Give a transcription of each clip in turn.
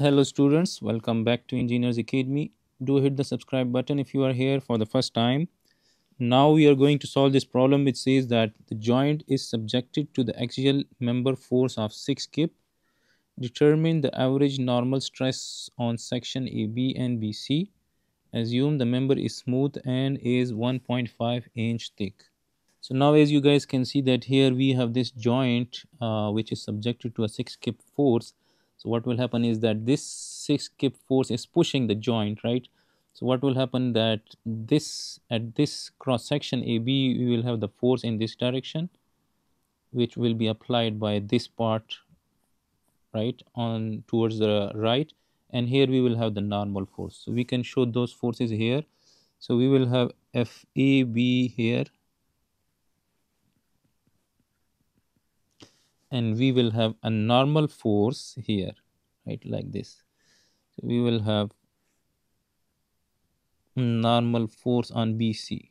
Hello students, welcome back to Engineers Academy. Do hit the subscribe button if you are here for the first time. Now we are going to solve this problem which says that the joint is subjected to the axial member force of 6 kip. Determine the average normal stress on section AB and BC. Assume the member is smooth and is 1.5 inch thick. So now as you guys can see that here we have this joint which is subjected to a 6 kip force. So what will happen is that this 6 kip force is pushing the joint, right? So what will happen that at this cross section AB, we will have the force in this direction, which will be applied by this part, right, on towards the right, and here we will have the normal force. So we can show those forces here. So we will have FAB here, and we will have a normal force here, right, like this. So we will have normal force on BC.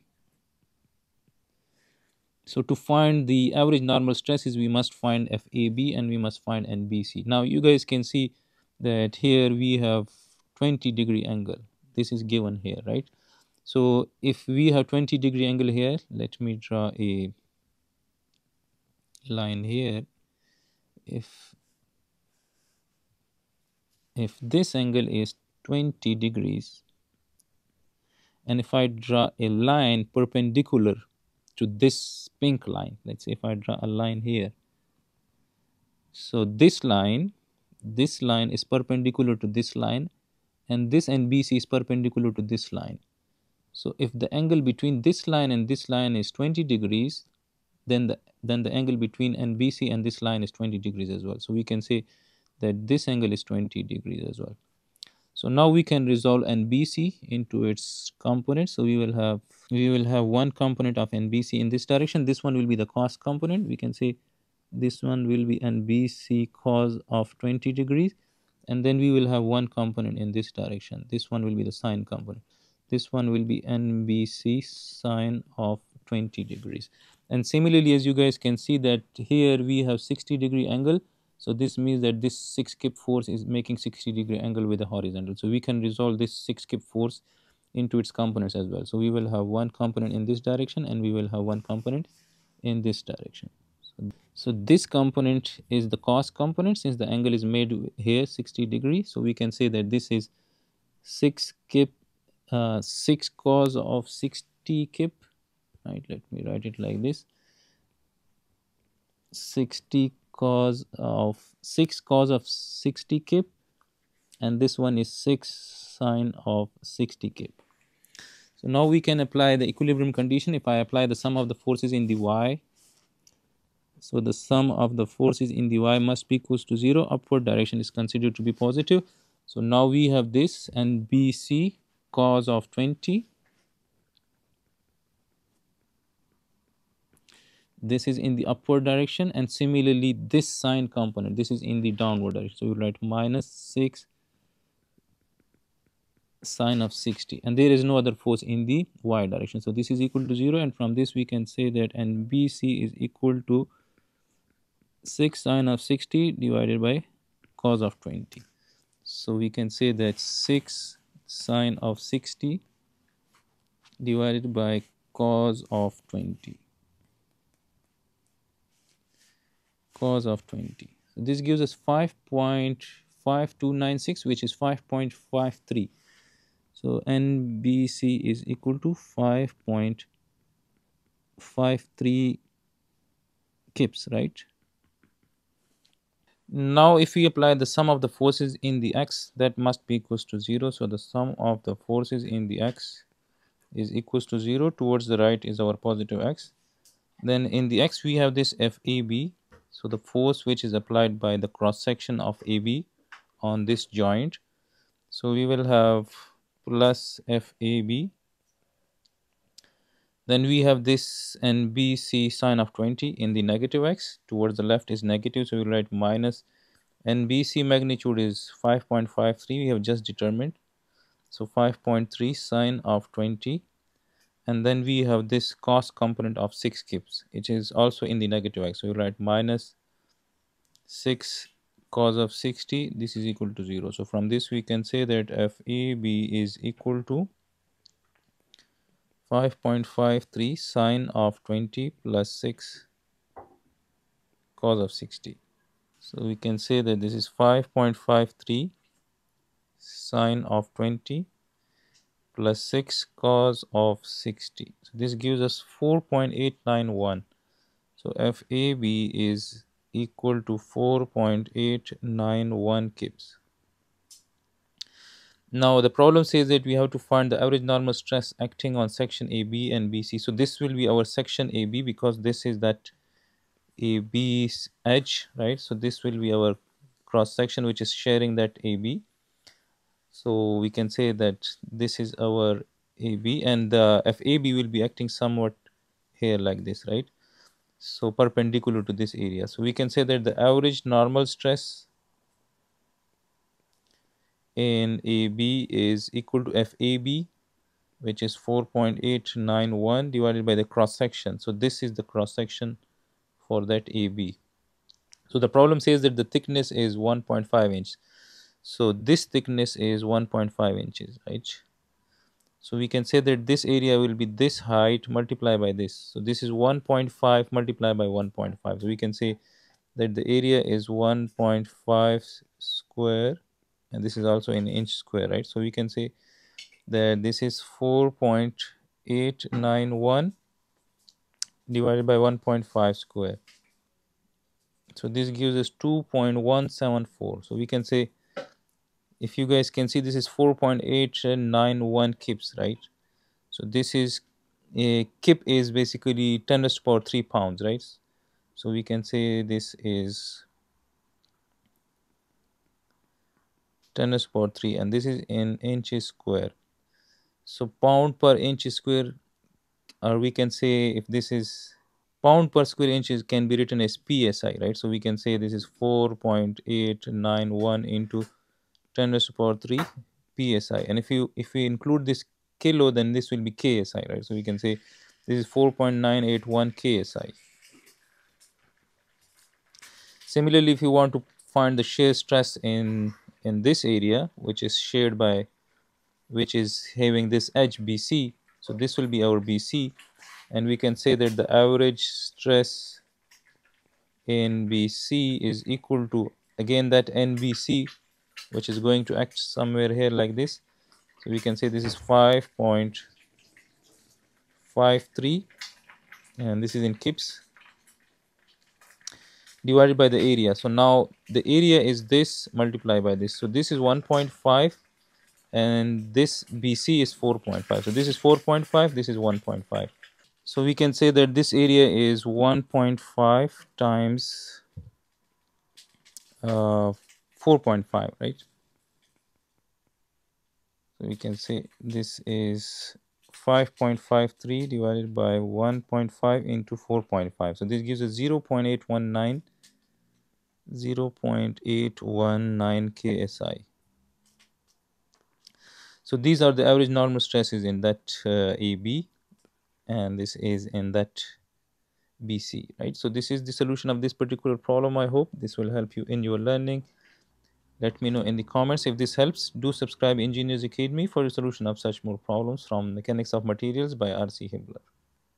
So to find the average normal stresses, we must find FAB and we must find NBC. Now you guys can see that here we have 20-degree angle. This is given here, right? So if we have 20-degree angle here, let me draw a line here. If this angle is 20 degrees and if I draw a line perpendicular to this pink line, let's say if I draw a line here, so this line is perpendicular to this line and this NBC is perpendicular to this line. So if the angle between this line and this line is 20 degrees, then the angle between NBC and this line is 20 degrees as well. So we can say that this angle is 20 degrees as well. So now we can resolve NBC into its components. So we will have one component of NBC in this direction. This one will be the cos component. We can say this one will be NBC cos of 20 degrees, and then we will have one component in this direction. This one will be the sine component. This one will be NBC sine of 20 degrees. And similarly, as you guys can see that here we have 60-degree angle. So this means that this 6 kip force is making 60-degree angle with the horizontal. So we can resolve this 6 kip force into its components as well. So we will have one component in this direction and we will have one component in this direction. So this component is the cos component since the angle is made here 60 degrees. So we can say that this is 6 cos of 60 kip. Right, let me write it like this. 6 cos of 60 kip, and this one is 6 sine of 60 kip. So now we can apply the equilibrium condition. If I apply the sum of the forces in the y, so the sum of the forces in the y must be equals to 0. Upward direction is considered to be positive. So now we have this and BC cos of 20. This is in the upward direction, and similarly this sine component, this is in the downward direction. So we write minus 6 sine of 60, and there is no other force in the y direction. So this is equal to 0, and from this we can say that NBC is equal to 6 sine of 60 divided by cos of 20. So we can say that 6 sine of 60 divided by cos of 20. So this gives us 5.5296, which is 5.53. So NBC is equal to 5.53 kips, right? Now if we apply the sum of the forces in the x, that must be equals to 0. So the sum of the forces in the x is equals to 0. Towards the right is our positive x. Then in the x we have this FAB. So the force which is applied by the cross section of AB on this joint. So we will have plus FAB. Then we have this NBC sine of 20 in the negative x. Towards the left is negative. So we write minus NBC magnitude is 5.53. We have just determined. So 5.3 sine of 20. And then we have this cos component of 6 kips, which is also in the negative x. So we write minus 6 cos of 60, this is equal to 0. So from this we can say that FAB is equal to 5.53 sine of 20 plus 6 cos of 60. So we can say that this is 5.53 sine of 20 plus 6 cos of 60. So this gives us 4.891. So FAB is equal to 4.891 kips. Now the problem says that we have to find the average normal stress acting on section AB and BC. So this will be our section AB because this is that AB's edge, right? So this will be our cross section which is sharing that AB. So we can say that this is our AB, and the FAB will be acting somewhat here like this, right? So perpendicular to this area. So we can say that the average normal stress in AB is equal to FAB, which is 4.891 divided by the cross section. So this is the cross section for that AB. So the problem says that the thickness is 1.5 inches. So this thickness is 1.5 inches, right? So we can say that this area will be this height multiplied by this. So this is 1.5 multiplied by 1.5. So we can say that the area is 1.5 square, and this is also in inch square, right? So we can say that this is 4.891 divided by 1.5 square. So this gives us 2.174. So we can say, if you guys can see, this is 4.891 kips, right? So this is a kip is basically 10³ pounds, right? So we can say this is 10³ and this is in inches square. So pound per inch square, or we can say if this is pound per square inches, can be written as PSI, right? So we can say this is 4.891 into 10³ PSI, and if we include this kilo, then this will be KSI, right? So we can say this is 4.981 KSI. Similarly, if you want to find the shear stress in this area, which is shared by, which is having this edge BC, so this will be our BC, and we can say that the average stress in BC is equal to, again, that NBC, which is going to act somewhere here like this. So we can say this is 5.53, and this is in kips, divided by the area. So now the area is this multiplied by this. So this is 1.5, and this BC is 4.5. So this is 4.5, this is 1.5. So we can say that this area is 1.5 times 4.5, right? So we can say this is 5.53 divided by 1.5 into 4.5. So this gives us 0.819 KSI. So these are the average normal stresses in that AB, and this is in that BC, right? So this is the solution of this particular problem. I hope this will help you in your learning. Let me know in the comments if this helps. Do subscribe Engineers Academy for the solution of such more problems from Mechanics of Materials by R.C. Hibbeler.